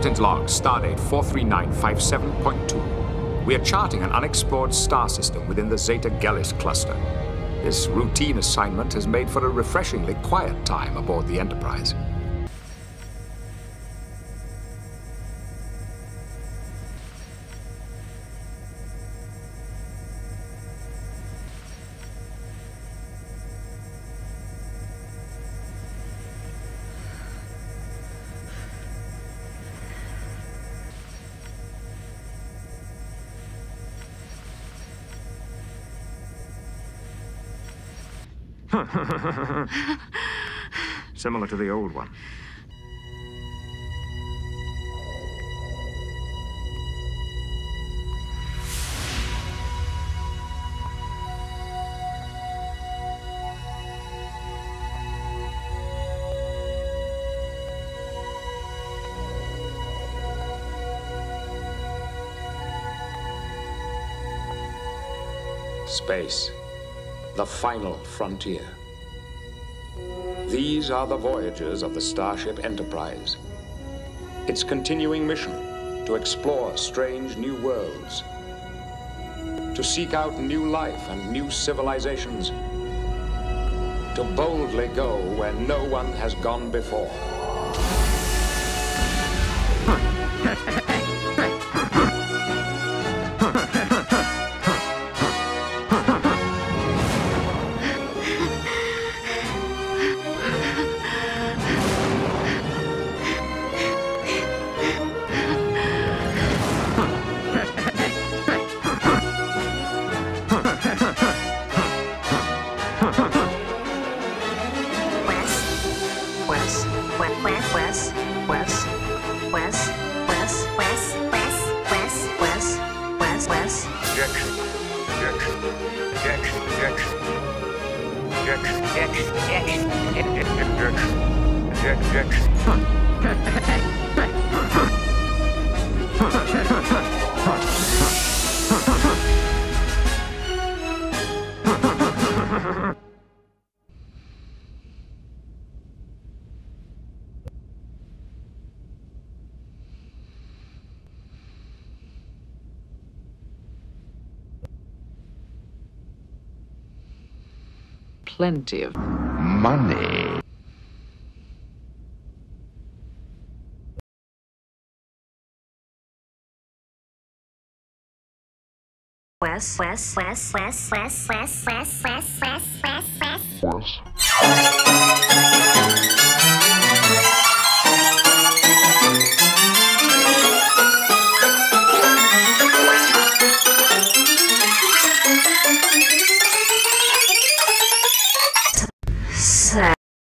Captain's log, stardate 43957.2. We are charting an unexplored star system within the Zeta Gallus cluster. This routine assignment has made for a refreshingly quiet time aboard the Enterprise. Similar to the old one. Space. The final frontier. These are the voyages of the Starship Enterprise. Its continuing mission to explore strange new worlds, to seek out new life and new civilizations, to boldly go where no one has gone before. Plenty of money.